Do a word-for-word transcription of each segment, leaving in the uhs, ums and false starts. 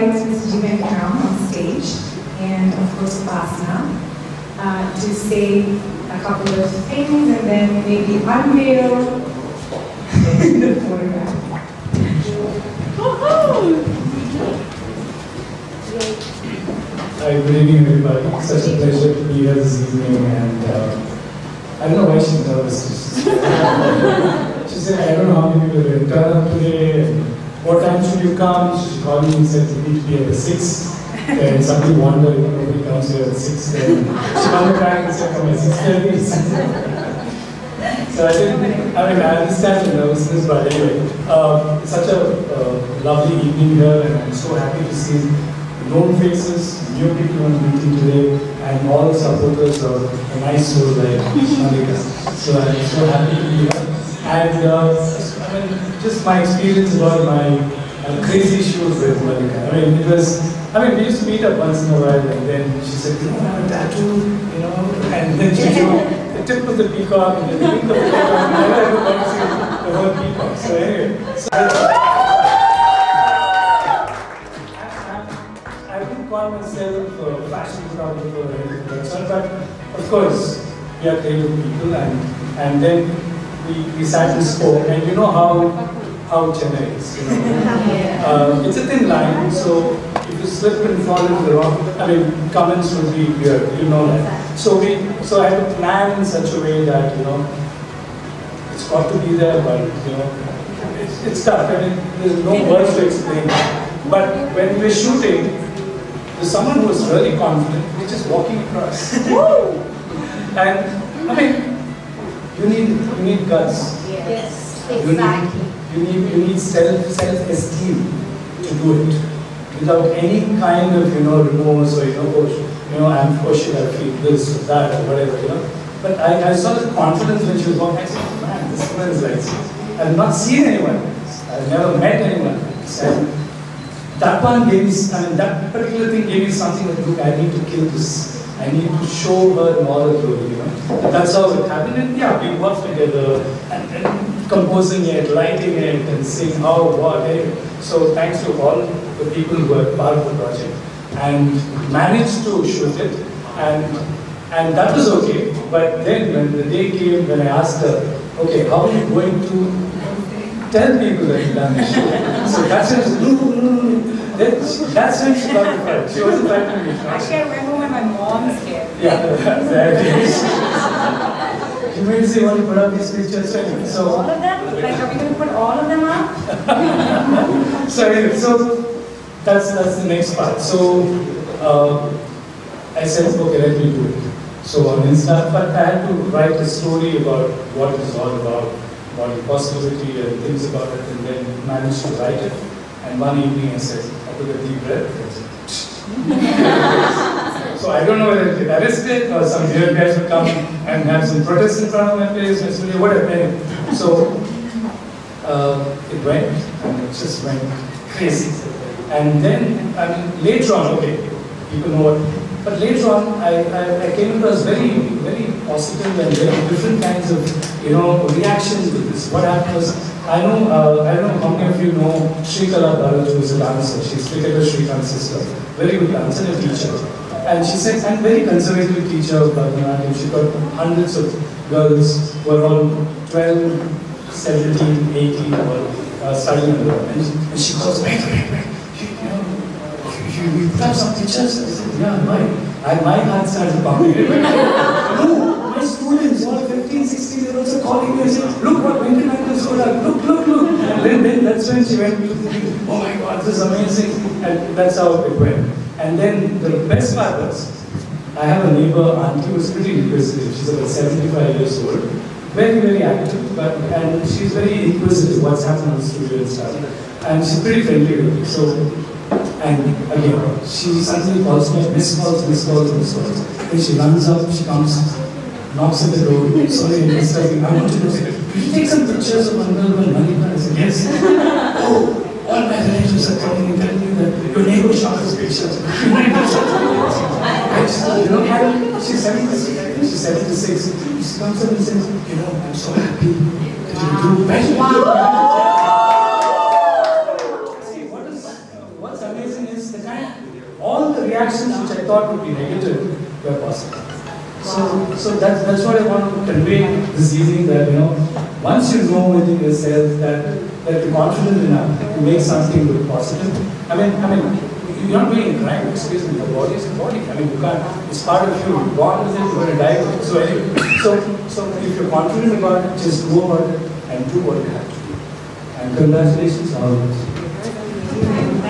invites Miz Gina Brown on stage and of course Plasana uh, to say a couple of things and then maybe unveil the photograph. Hi, good evening everybody. It's such a pleasure to be here this evening and uh, I don't know why she's nervous. She said, I don't know how many people will turn up today. And what time should you come? She called me and said, we need to be at six. Then somebody wondered, you know, nobody comes here at six. Then she called me back and said, come at six thirty. So I didn't, I mean, I understand the nervousness, but anyway, uh, it's such a uh, lovely evening here, and I'm so happy to see known faces, new people on the meeting today, and all supporters of a nice soul like Mallika. So I'm so happy to be here. And uh, I mean, just my experience about my uh, crazy shoot with Mallika. I mean, it was, I mean, we used to meet up once in a while, and then she said, do you want to have a tattoo? You know? And then she drew the tip of the peacock, and then the tip of the peacock, and then I never got to see the whole peacock. So, anyway. So I, I, I didn't call myself a fashion photographer or anything like that, but of course, we are creative people, and, and then We, we sat and spoke, and you know how how Chennai is. You know? uh, it's a thin line, so if you slip and fall into the wrong, I mean, comments would be weird. You know that. So we, so I had to plan in such a way that you know it's got to be there, but you know it's, it's tough. I mean, there's no words to explain. But when we're shooting, there's someone who is really confident. We're just walking across, and I mean. You need, you need guts. Yes, exactly. You need, you need, you need self, self-esteem to do it without any kind of, you know, remorse or, you know, oh, you know, I'm, oh shit, I feel this or that or whatever, you know. But I, I saw the confidence when she was walking. I said, man, this woman is like, I've not seen anyone. I've never met anyone. And that one gave me, I mean, that particular thing gave me something that, look, I need to kill this. I need to show her moral glory, you know. That's how it happened, and yeah, we worked together, and, and composing it, writing it, and saying how, what, anyway. So thanks to all the people who were part of the project, and managed to shoot it, and and that was okay. But then when the day came, when I asked her, okay, how are you going to tell people that you've done this shoot? So that's when That's when she got the fight. She wasn't fighting me. Actually, I remember when my mom's here. Yeah, exactly. You mean to say, want to put up these pictures? So, all of them? Like, are we going to put all of them up? So, anyway, so that's, that's the next part. So, uh, I said, okay, let me do it. So, on Insta, but I had to write a story about what it's all about, about the possibility and things about it, and then managed to write it. And one evening I said, I took a deep breath and I said, so I don't know whether they arrested or some weird guys would come and have some protests in front of my place, and say, what happened? So uh, it went, and it just went crazy. And then, I mean, later on, okay, people know what, but later on, I, I, I came across very, very positive and very different kinds of, you know, reactions with this. What happened was, I know, uh, I don't know how many of you know Shrikalab Bharat, who is a dancer. She's cricketer Shrikant's sister. Very good dancer and teacher. And she said, I'm very conservative teacher of Bharatanatyam. She got hundreds of girls who are all twelve, seventeen, eighteen, or uh, studying under her. And she, and she calls, wait, wait, wait. You, you know, you, you have some teachers? I said, yeah, mine. I, my heart started pumping. No, my students, all fifteen, sixteen year olds are calling me and saying, look what went in my Look, look, look. And then, then that's when she went, oh my God, this is amazing. And that's how it went. And then the best part was, I have a neighbor, auntie, who's pretty inquisitive. She's about seventy-five years old. Very, very active, but, and she's very inquisitive what's happening in the studio and stuff. And she's pretty friendly with me. So, and again, she suddenly calls me, miss calls, miss calls, miss calls. Then she runs up, she comes, knocks at the door, sorry, miss, I want to do it. Did you take some pictures of one girl and Mallika? I said, yes. Oh, all my relatives are coming and telling me that your neighbor shot his pictures. Your neighbor shot his pictures. You know, I, she's seventy-six. She's seventy-six. She comes up and says, you know, I'm so happy that you do better. Wow. See, what is, what's amazing is reactions which I thought would be negative were positive. So, so that's, that's what I want to convey this evening, that, you know, once you know within yourself that, that you're confident enough to make something look positive. I mean, I mean, you're not doing a crime, excuse me, your body is a body. I mean, you can't, it's part of you, you're born with it, you're going to die with it. So, anyway, so, so if you're confident about it, just go about it and do what you have to do. And congratulations, all of us. Thank you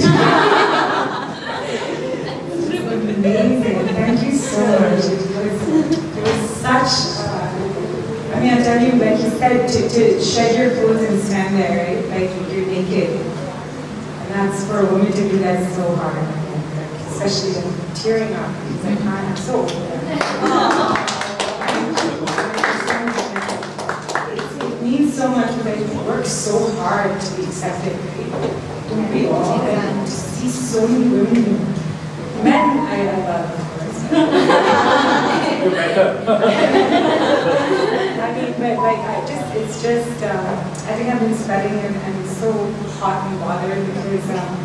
so much. It was, it was such, uh, I mean, I tell you, like you said, to, to shed your clothes and stand there, right? Like you're naked. And that's for a woman to do that so hard. Like, especially when tearing up. It's like, I'm so old. It, it means so much, but you work so hard to be accepted, right? Don't we all? And to see so many women. Men, I love, of course. I mean, but like, I just, it's just, uh, I think I've been sweating and I'm so hot and bothered because um,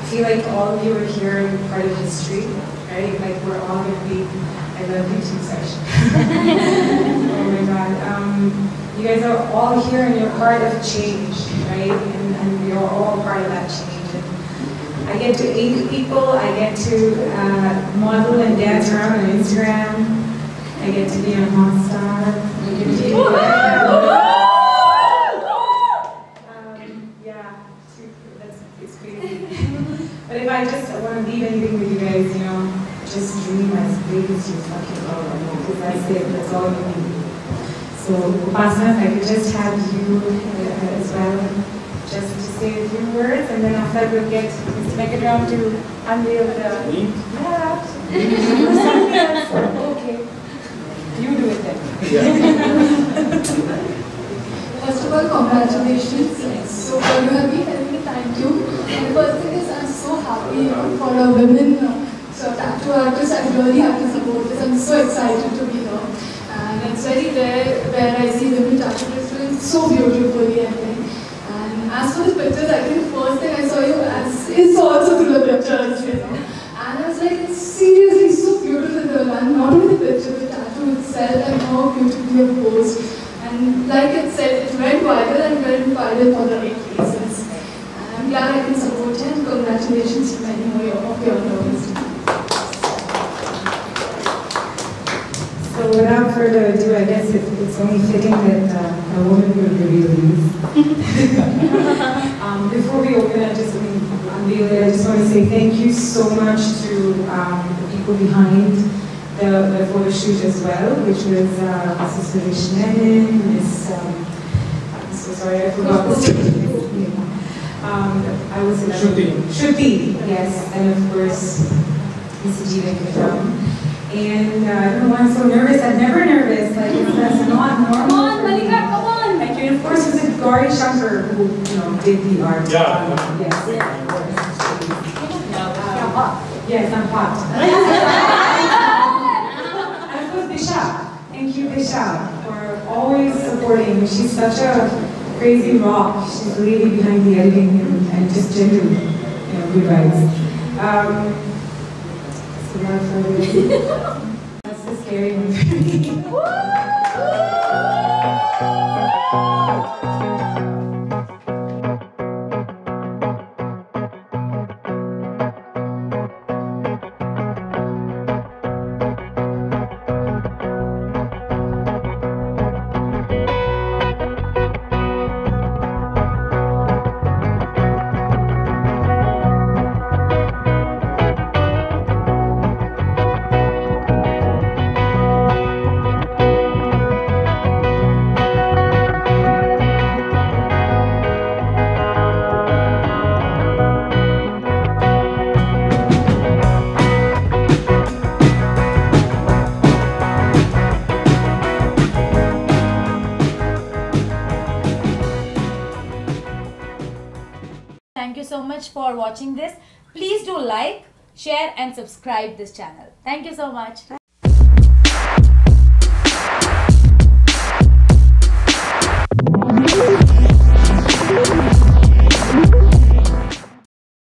I feel like all of you are here and part of history, right? Like, we're all going to be, I love you too, Sash. Oh my God. Um, you guys are all here and you're part of change, right? And, and you're all part of that change. I get to aid people, I get to uh, model and dance around on Instagram, I get to be a Hotstar, I get to be a um, yeah, that's, it's crazy. But if I just want to leave anything with you guys, you know, just dream as big as you fucking love, because that's it, that's all you need. So, Upasana, if I could just have you uh, as well. Just to say a few words, and then after we'll get Mister Megadron to unveil the... Me? Yeah. Okay. You do it then. Yeah. First of all, congratulations. Yes. So for you have been telling me thank you. And the first thing is, I'm so happy, you know, for a women uh, so tattoo artist. I really have to support this. I'm so excited to be here. And it's very rare where I see women tattoo artists so beautifully, I think. As for the pictures, I think the first thing I saw you as is also through the pictures, you know. And I was like, it's seriously so beautiful, girl. And not only the picture, the tattoo itself, and how beautifully you posed. And like it said, it went viral and went viral for the right reasons. And I'm glad I can support you, and congratulations to many more of your girls. So without further ado, I guess it, it's only fitting that uh, a woman will reveal these. um, before we open, I just want to unveil it. I just want to say thank you so much to um, the people behind the, the photo shoot as well, which was uh, Sister Vishnenin, Miss. Um, I'm so sorry, I forgot the name. Um, I was in Shruti. Shruti, yes, and of course, Miss Gina Brown. And uh, you know, I'm so nervous. I'm never nervous. Like, you know, that's not normal. Come on, Mallika, come on. Like, and of course, it was like Gauri Shankar who, you know, did the art. Yeah. Um, yes. Yeah. Yeah. Um, yes, I'm hot. And of course, Bishal. Thank you, Bishal, for always supporting. She's such a crazy rock. She's really behind the editing and, and just gender, you know, rewrites. Um, That's the scary one for me. For watching this, please do like, share and subscribe this channel. Thank you so much.